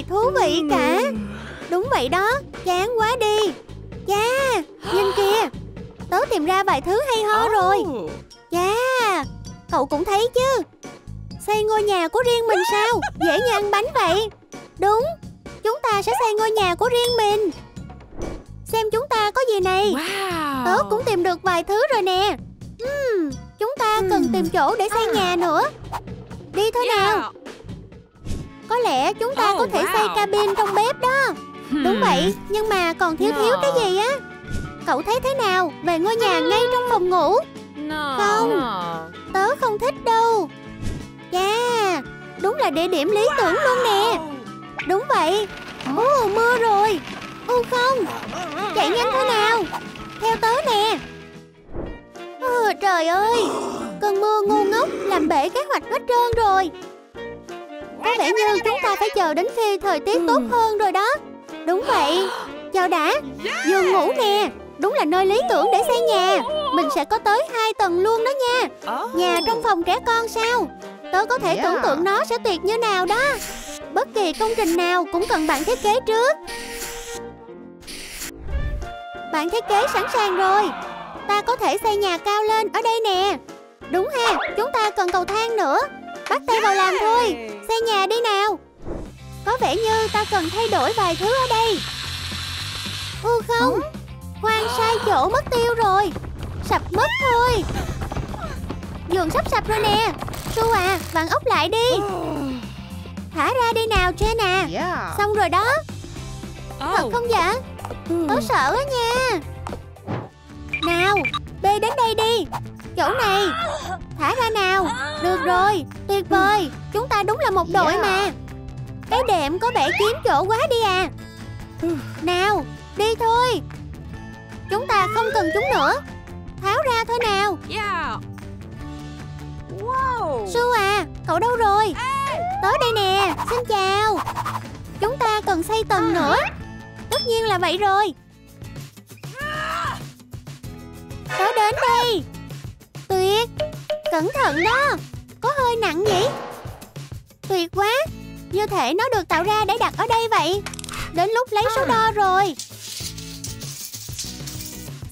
gì thú vị cả. Đúng vậy đó, chán quá đi. Chà, nhìn kìa, tớ tìm ra vài thứ hay ho rồi. Chà, cậu cũng thấy chứ. Xây ngôi nhà của riêng mình sao? Dễ như ăn bánh vậy. Đúng, chúng ta sẽ xây ngôi nhà của riêng mình. Xem chúng ta có gì này. Tớ cũng tìm được vài thứ rồi nè. Chúng ta cần tìm chỗ để xây nhà nữa. Đi thôi nào. Có lẽ chúng ta có thể xây cabin trong bếp đó. Đúng vậy, nhưng mà còn thiếu cái gì á. Cậu thấy thế nào về ngôi nhà ngay trong phòng ngủ? Không, tớ không thích đâu. Chà, đúng là địa điểm lý tưởng luôn nè. Đúng vậy. Ồ, mưa rồi. Ô không, chạy nhanh thôi nào. Theo tớ nè. Trời ơi, cơn mưa ngu ngốc làm bể kế hoạch hết trơn rồi. Có vẻ như chúng ta phải chờ đến khi thời tiết tốt hơn rồi đó. Đúng vậy. Chờ đã, giường ngủ nè. Đúng là nơi lý tưởng để xây nhà. Mình sẽ có tới 2 tầng luôn đó nha. Nhà trong phòng trẻ con sao? Tớ có thể tưởng tượng nó sẽ tuyệt như nào đó. Bất kỳ công trình nào cũng cần bạn thiết kế trước. Bạn thiết kế sẵn sàng rồi. Ta có thể xây nhà cao lên ở đây nè. Đúng ha, chúng ta cần cầu thang nữa. Bắt tay vào làm thôi. Xây nhà đi nào. Có vẻ như ta cần thay đổi vài thứ ở đây. Ô không, khoan, sai chỗ mất tiêu rồi. Sập mất thôi. Giường sắp sập rồi nè. Su à, bạn ốc lại đi. Thả ra đi nào Jen à. Xong rồi đó. Thật không dạ? Tớ sợ á nha. Nào, bê đến đây đi. Chỗ này. Thả ra nào. Được rồi, tuyệt vời. Chúng ta đúng là một đội mà. Cái đệm có vẻ kiếm chỗ quá đi à. Nào, đi thôi. Chúng ta không cần chúng nữa. Tháo ra thôi nào. Su à, cậu đâu rồi? Tới đây nè, xin chào. Chúng ta cần xây tầng nữa. Tất nhiên là vậy rồi. Tớ đến đây. Tuyệt. Cẩn thận đó. Có hơi nặng nhỉ. Tuyệt quá. Như thể nó được tạo ra để đặt ở đây vậy. Đến lúc lấy số đo rồi.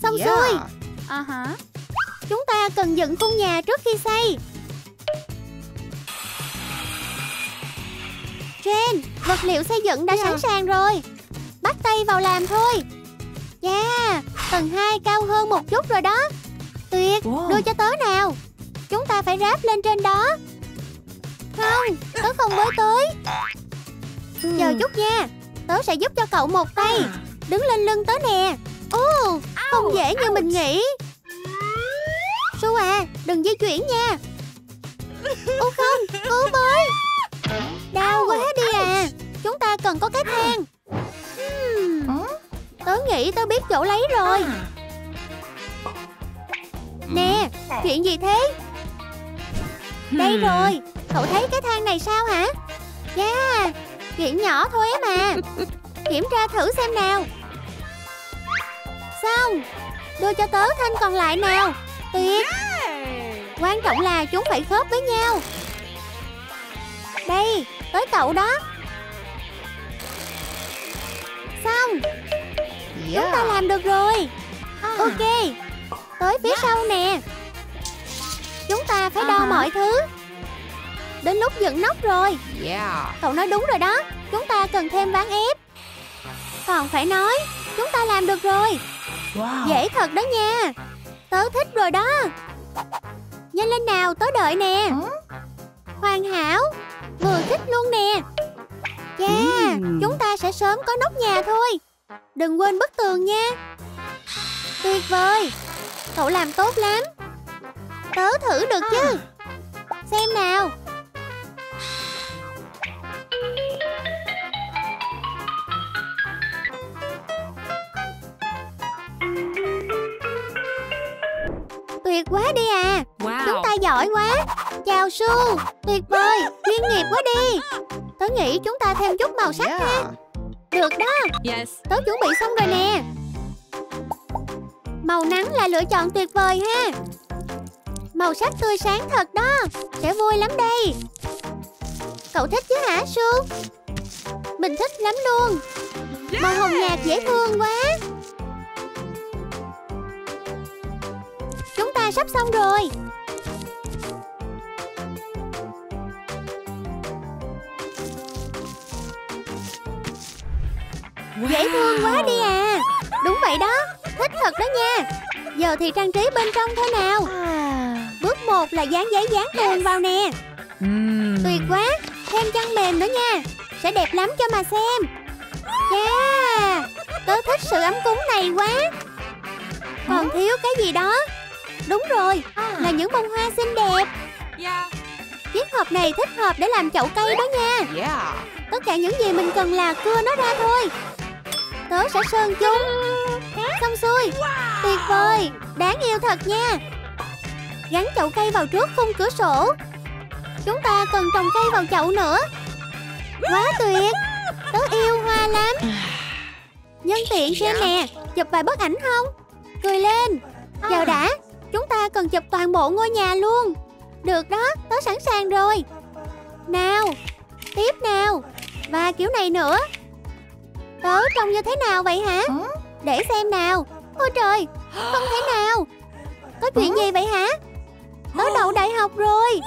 Xong xuôi. Chúng ta cần dựng khung nhà trước khi xây. Jen, vật liệu xây dựng đã sẵn sàng rồi. Bắt tay vào làm thôi. Yeah, tầng 2 cao hơn một chút rồi đó. Tuyệt, đưa cho tớ nào. Chúng ta phải ráp lên trên đó. Không, tớ không mới tới. Chờ chút nha. Tớ sẽ giúp cho cậu một tay. Đứng lên lưng tớ nè. Ồ, không dễ như mình nghĩ. Su à, đừng di chuyển nha. Ô không, cứu với. Đau quá đi à. Chúng ta cần có cái thang. Tớ nghĩ tớ biết chỗ lấy rồi. Nè, chuyện gì thế? Đây rồi. Cậu thấy cái thang này sao hả? Yeah, chuyện nhỏ thôi mà. Kiểm tra thử xem nào. Xong. Đưa cho tớ thanh còn lại nào. Tuyệt. Quan trọng là chúng phải khớp với nhau. Đây, tới cậu đó. Xong. Chúng ta làm được rồi. Ok. Tới phía sau nè. Chúng ta phải đo mọi thứ. Đến lúc dựng nóc rồi. Cậu nói đúng rồi đó. Chúng ta cần thêm ván ép. Còn phải nói, chúng ta làm được rồi. Dễ thật đó nha. Tớ thích rồi đó. Nhanh lên nào, tớ đợi nè. Hoàn hảo. Vừa thích luôn nè. Yeah, chúng ta sẽ sớm có nóc nhà thôi. Đừng quên bức tường nha. Tuyệt vời. Cậu làm tốt lắm. Tớ thử được chứ. Xem nào. Tuyệt quá đi à. Chúng ta giỏi quá. Chào Su. Tuyệt vời. Chuyên nghiệp quá đi. Tớ nghĩ chúng ta thêm chút màu sắc ha. Được đó. Tớ chuẩn bị xong rồi nè. Màu nắng là lựa chọn tuyệt vời ha. Màu sắc tươi sáng thật đó. Sẽ vui lắm đây. Cậu thích chứ hả Su? Mình thích lắm luôn. Màu hồng nhạt dễ thương quá. Chúng ta sắp xong rồi. Dễ thương quá đi à. Đúng vậy đó, thích thật đó nha. Giờ thì trang trí bên trong thế nào? Bước 1 là dán giấy dán tường vào nè. Tuyệt quá. Thêm chăn mềm nữa nha. Sẽ đẹp lắm cho mà xem. Yeah, tớ thích sự ấm cúng này quá. Còn thiếu cái gì đó. Đúng rồi, là những bông hoa xinh đẹp. Chiếc hộp này thích hợp để làm chậu cây đó nha. Tất cả những gì mình cần là cưa nó ra thôi. Tớ sẽ sơn chúng. Xong xuôi. Tuyệt vời, đáng yêu thật nha. Gắn chậu cây vào trước khung cửa sổ. Chúng ta cần trồng cây vào chậu nữa. Quá tuyệt. Tớ yêu hoa lắm. Nhân tiện xem nè, chụp vài bức ảnh không? Cười lên. Chờ đã, chúng ta cần chụp toàn bộ ngôi nhà luôn. Được đó, tớ sẵn sàng rồi. Nào, tiếp nào. Và kiểu này nữa. Tớ trông như thế nào vậy hả? Để xem nào. Ôi trời, không thể nào. Có chuyện gì vậy hả? Tớ đậu đại học rồi.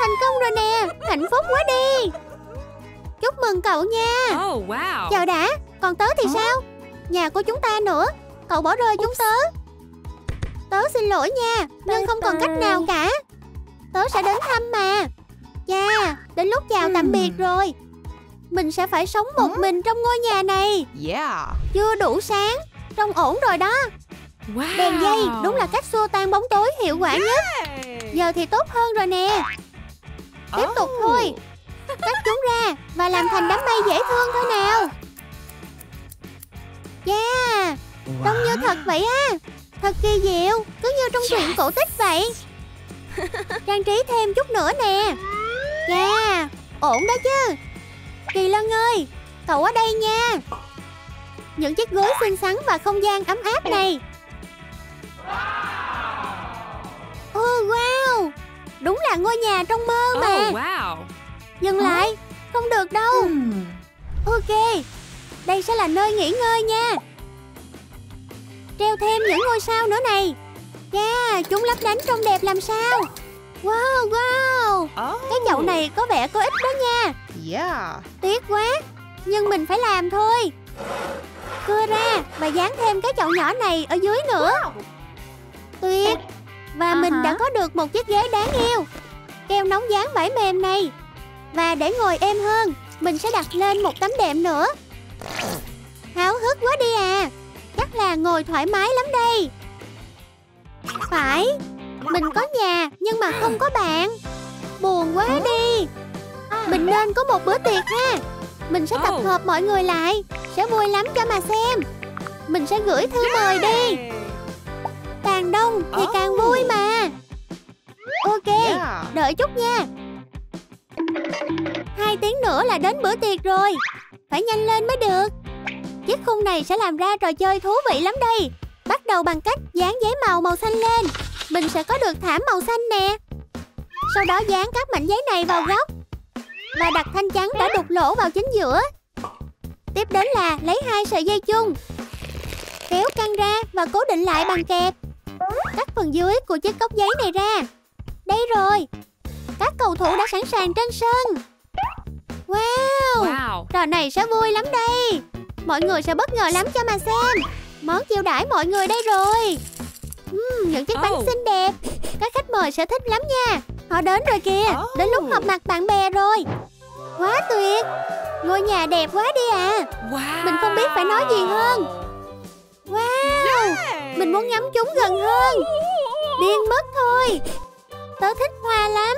Thành công rồi nè, hạnh phúc quá đi. Chúc mừng cậu nha. Chờ đã, còn tớ thì sao? Nhà của chúng ta nữa. Cậu bỏ rơi chúng tớ. Tớ xin lỗi nha, nhưng không còn cách nào cả. Tớ sẽ đến thăm mà. Chà, đến lúc chào tạm biệt rồi. Mình sẽ phải sống một mình trong ngôi nhà này. Chưa đủ sáng. Trông ổn rồi đó. Đèn dây đúng là cách xua tan bóng tối hiệu quả nhất. Giờ thì tốt hơn rồi nè. Tiếp tục thôi. Cắt chúng ra và làm thành đám mây dễ thương thôi nào. Yeah, trông như thật vậy á. Thật kỳ diệu, cứ như trong truyện cổ tích vậy. Trang trí thêm chút nữa nè. Yeah, ổn đó chứ. Kỳ Lân ơi, cậu ở đây nha. Những chiếc gối xinh xắn và không gian ấm áp này. Oh wow, đúng là ngôi nhà trong mơ mà. Dừng lại, không được đâu. Ok, đây sẽ là nơi nghỉ ngơi nha. Treo thêm những ngôi sao nữa này. Yeah, chúng lấp lánh trông đẹp làm sao. Wow, wow. Cái chậu này có vẻ có ích đó nha. Tiếc quá, nhưng mình phải làm thôi. Cưa ra và dán thêm cái chậu nhỏ này ở dưới nữa. Tuyệt. Và mình đã có được một chiếc ghế đáng yêu. Keo nóng dán vải mềm này. Và để ngồi êm hơn, mình sẽ đặt lên một tấm đệm nữa. Háo hức quá đi à. Chắc là ngồi thoải mái lắm đây. Phải, mình có nhà nhưng mà không có bạn. Buồn quá đi. Mình nên có một bữa tiệc ha. Mình sẽ tập hợp mọi người lại. Sẽ vui lắm cho mà xem. Mình sẽ gửi thư mời đi. Càng đông thì càng vui mà. Ok, đợi chút nha. 2 tiếng nữa là đến bữa tiệc rồi. Phải nhanh lên mới được. Chiếc khung này sẽ làm ra trò chơi thú vị lắm đây. Bắt đầu bằng cách dán giấy màu xanh lên. Mình sẽ có được thảm màu xanh nè. Sau đó dán các mảnh giấy này vào góc. Và đặt thanh chắn đã đục lỗ vào chính giữa. Tiếp đến là lấy 2 sợi dây chung. Kéo căng ra và cố định lại bằng kẹp. Cắt phần dưới của chiếc cốc giấy này ra. Đây rồi. Các cầu thủ đã sẵn sàng trên sân. Wow, trò này sẽ vui lắm đây. Mọi người sẽ bất ngờ lắm cho mà xem. Món chiêu đãi mọi người đây rồi. Những chiếc bánh xinh đẹp. Các khách mời sẽ thích lắm nha. Họ đến rồi kìa. Đến lúc họp mặt bạn bè rồi. Quá tuyệt. Ngôi nhà đẹp quá đi à. Mình không biết phải nói gì hơn. Mình muốn ngắm chúng gần hơn. Điên mất thôi. Tớ thích hoa lắm.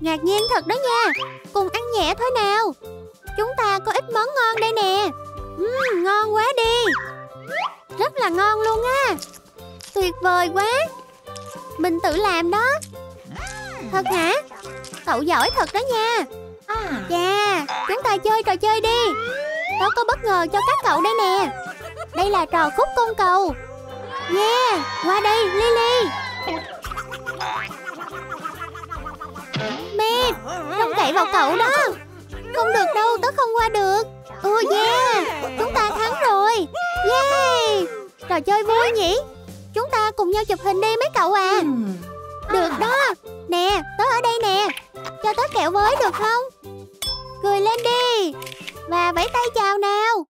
Ngạc nhiên thật đó nha. Cùng ăn nhẹ thôi nào. Chúng ta có ít món ngon đây nè. Ngon quá đi. Rất là ngon luôn á. Tuyệt vời quá. Mình tự làm đó. Thật hả? Cậu giỏi thật đó nha. Chà, chúng ta chơi trò chơi đi. Tớ có bất ngờ cho các cậu đây nè. Đây là trò khúc côn cầu. Yeah, qua đây Lily. Mẹ, trông cậy vào cậu đó. Không được đâu, tớ không qua được. trò chơi vui nhỉ. Chúng ta cùng nhau chụp hình đi mấy cậu à. Được đó. Nè, tớ ở đây nè. Cho tớ kẹo với được không? Cười lên đi. Và vẫy tay chào nào.